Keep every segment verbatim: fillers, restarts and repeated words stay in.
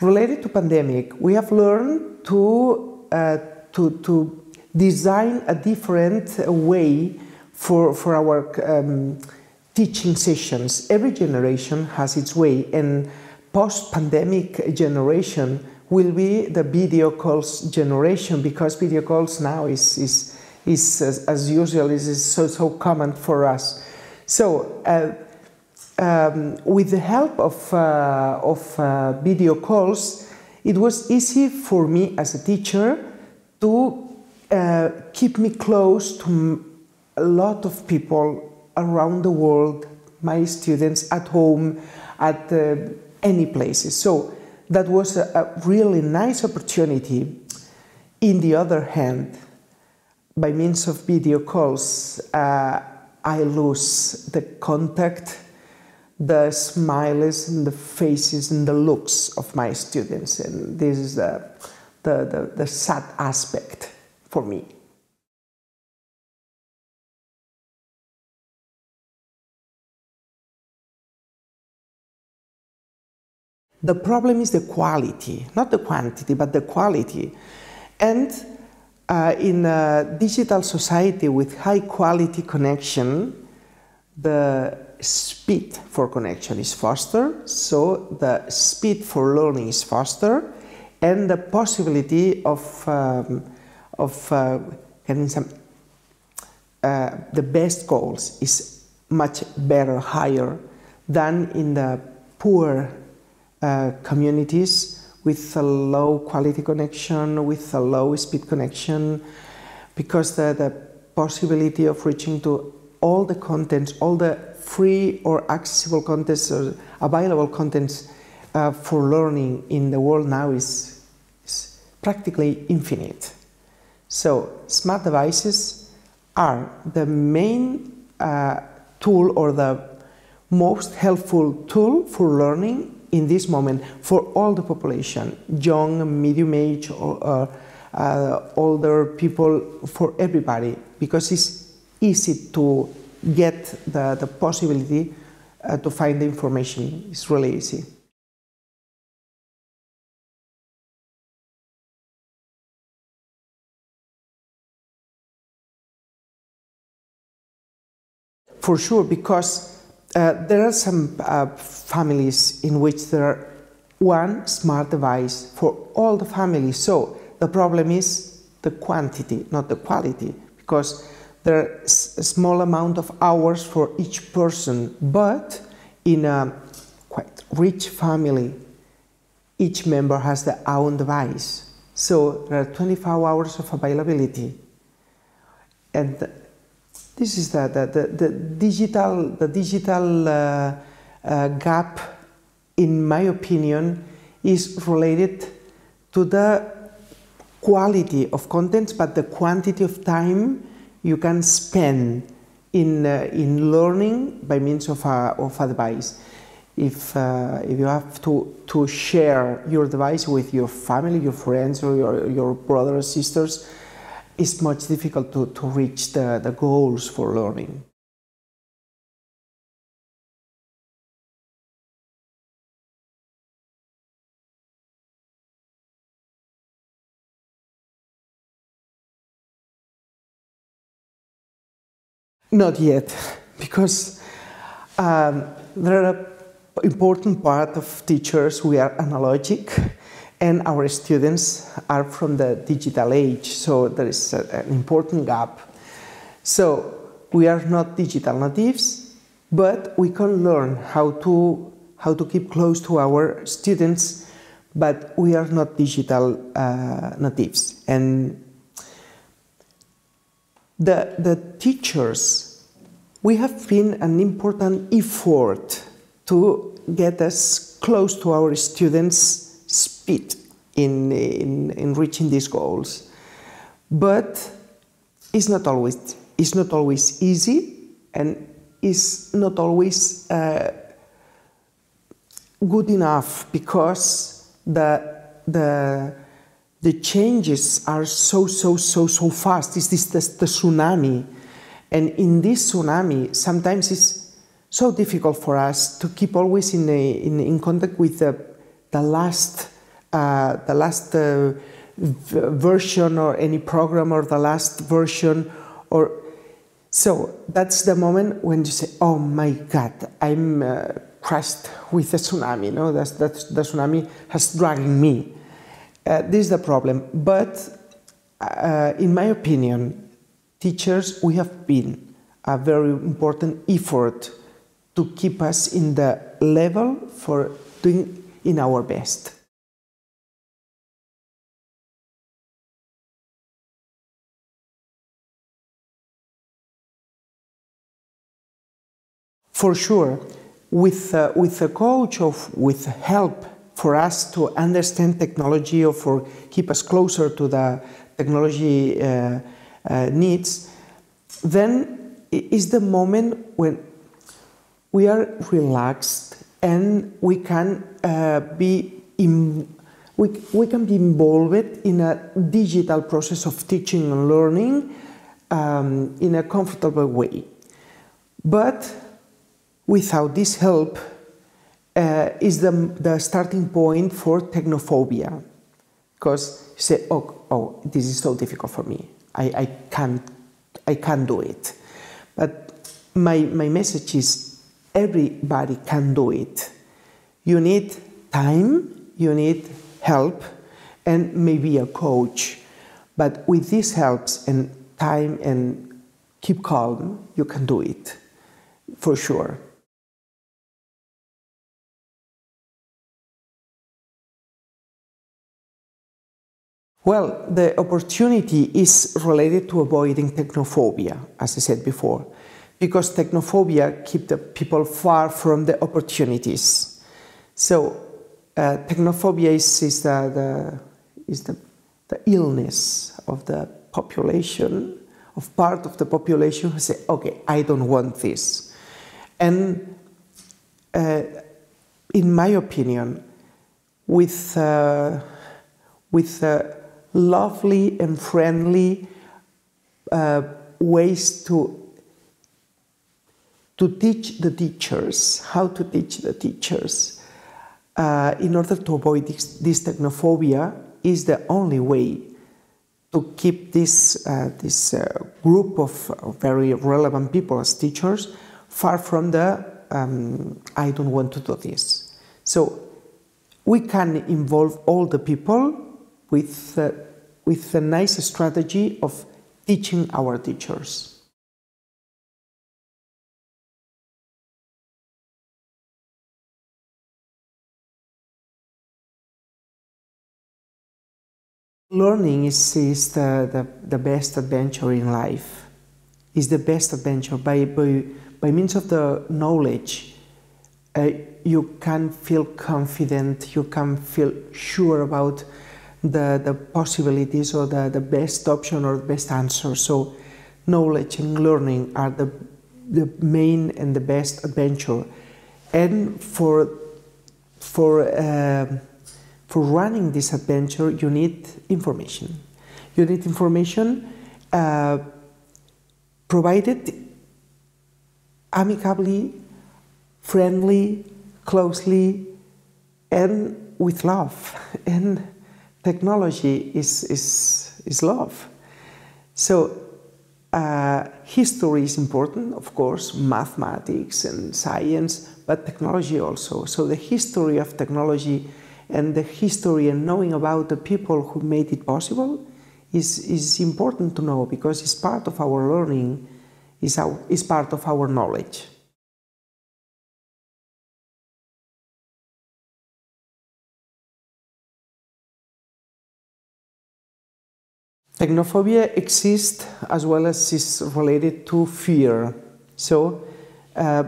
Related to pandemic, we have learned to uh, to, to design a different way for, for our um, teaching sessions. Every generation has its way, and post-pandemic generation will be the video calls generation, because video calls now is, is, is as, as usual, is so, so common for us. So, uh, Um, with the help of, uh, of uh, video calls, it was easy for me as a teacher to uh, keep me close to a lot of people around the world, my students at home, at uh, any places. So that was a, a really nice opportunity. In the other hand, by means of video calls, uh, I lose the contact, the smiles and the faces and the looks of my students, and this is the, the, the, the sad aspect for me. The problem is the quality, not the quantity, but the quality. And uh, in a digital society with high quality connection, the speed for connection is faster, so the speed for learning is faster, and the possibility of um, of uh, having some uh, the best goals is much better, higher than in the poor uh, communities with a low quality connection, with a low speed connection, because the, the possibility of reaching to all the contents, all the free or accessible contents or available contents uh, for learning in the world now is, is practically infinite. So smart devices are the main uh, tool or the most helpful tool for learning in this moment for all the population, young, medium age, or uh, uh, older people, for everybody, because it's easy to get the, the possibility uh, to find the information. It's really easy. For sure, because uh, there are some uh, families in which there are one smart device for all the families. So the problem is the quantity, not the quality, because there is a small amount of hours for each person, but in a quite rich family, each member has their own device. So there are twenty-four hours of availability. And this is the, the, the, the digital, the digital uh, uh, gap, in my opinion, is related to the quality of contents, but the quantity of time you can spend in, uh, in learning by means of a, of a device. If, uh, if you have to, to share your device with your family, your friends, or your, your brothers or sisters, it's much difficult to, to reach the, the goals for learning. Not yet, because um, there are an important part of teachers we are analogic, and our students are from the digital age, so there is a, an important gap. So we are not digital natives, but we can learn how to, how to keep close to our students, but we are not digital uh, natives. And The, the teachers, we have been an important effort to get us close to our students' speed in, in, in reaching these goals. But it's not always, it's not always easy, and it's not always uh, good enough, because the, the The changes are so, so, so, so fast. It's this, this the tsunami. And in this tsunami, sometimes it's so difficult for us to keep always in, a, in, in contact with the, the last uh, the last uh, version or any program or the last version, or so that's the moment when you say, oh my God, I'm uh, crushed with a tsunami. No, that's, that's, the tsunami has dragged me. Uh, this is the problem. But uh, in my opinion, teachers, we have been a very important effort to keep us in the level for doing in our best. For sure, with, uh, with a coach or with help for us to understand technology or for keep us closer to the technology uh, uh, needs, then is the moment when we are relaxed and we can uh, be in, we, we can be involved in a digital process of teaching and learning um, in a comfortable way. But without this help uh, is the, the starting point for technophobia, because you say, oh, oh, this is so difficult for me. I, I, can't, I can't do it. But my, my message is everybody can do it. You need time, you need help, and maybe a coach. But with these helps and time and keep calm, you can do it, for sure. Well, the opportunity is related to avoiding technophobia, as I said before, because technophobia keeps the people far from the opportunities. So uh, technophobia is, is, the, the, is the, the illness of the population, of part of the population who say, okay, I don't want this. And uh, in my opinion, with, uh, with uh, lovely and friendly uh, ways to to teach the teachers, how to teach the teachers uh, in order to avoid this, this technophobia is the only way to keep this, uh, this uh, group of very relevant people as teachers far from the um, I don't want to do this. So we can involve all the people with, uh, with a nice strategy of teaching our teachers. Learning is, is the, the, the best adventure in life. It's the best adventure. By, by, by means of the knowledge, uh, you can feel confident, you can feel sure about the, the possibilities or the, the best option or the best answer. So knowledge and learning are the, the main and the best adventure. And for, for uh, For running this adventure, you need information. You need information uh, provided amicably, friendly, closely, and with love. And technology is, is, is love. So uh, history is important, of course, mathematics and science, but technology also. So the history of technology and the history and knowing about the people who made it possible is, is important to know, because it's part of our learning, is, our, is part of our knowledge. Technophobia exists as well as is related to fear. So, uh,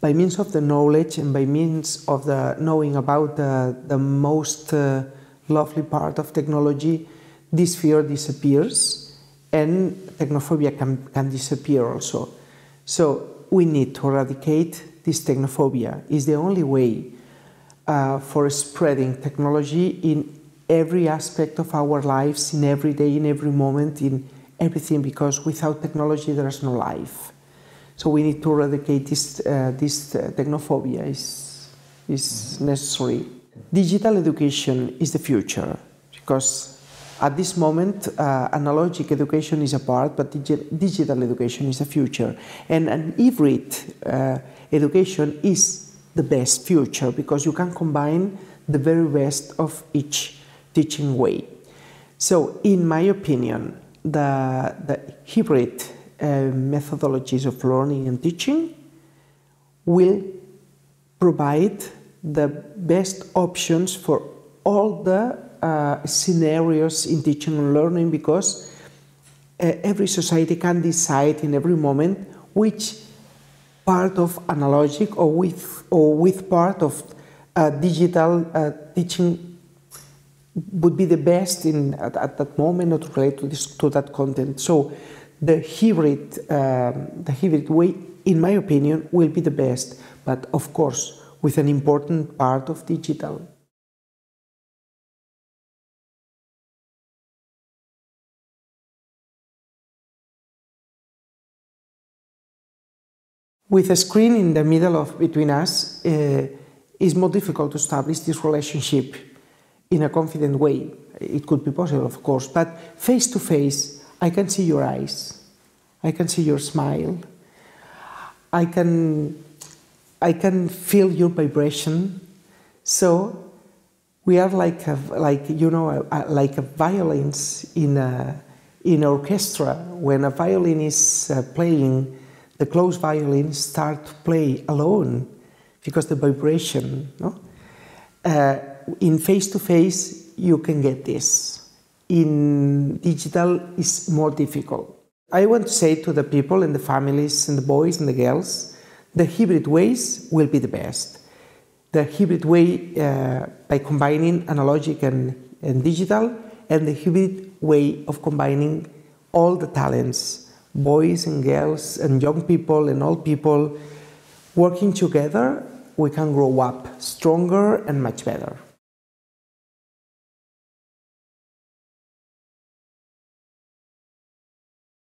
by means of the knowledge and by means of the knowing about the, the most uh, lovely part of technology, this fear disappears and technophobia can, can disappear also. So we need to eradicate this technophobia. It's the only way uh, for spreading technology in every aspect of our lives, in every day, in every moment, in everything, because without technology there is no life. So we need to eradicate this, uh, this uh, technophobia is, is necessary. Digital education is the future, because at this moment uh, analogic education is a part, but digi digital education is the future, and an hybrid uh, education is the best future, because you can combine the very best of each teaching way. So in my opinion, the, the hybrid uh, methodologies of learning and teaching will provide the best options for all the uh, scenarios in teaching and learning, because uh, every society can decide in every moment which part of analogic or with, or with part of uh, digital uh, teaching would be the best in, at, at that moment, or to relate to, this, to that content. So the hybrid, um, the hybrid way, in my opinion, will be the best, but of course with an important part of digital. With a screen in the middle of between us, uh, it's more difficult to establish this relationship in a confident way. It could be possible, of course, but face to face, I can see your eyes, I can see your smile, I can I can feel your vibration. So we are like a, like you know a, a, like a violins in a in orchestra. When a violin is uh, playing, the closed violin start to play alone because the vibration. No, uh, in face to face you can get this. In digital is more difficult. I want to say to the people and the families and the boys and the girls, the hybrid ways will be the best. The hybrid way uh, by combining analogic and, and digital, and the hybrid way of combining all the talents, boys and girls and young people and old people, working together, we can grow up stronger and much better.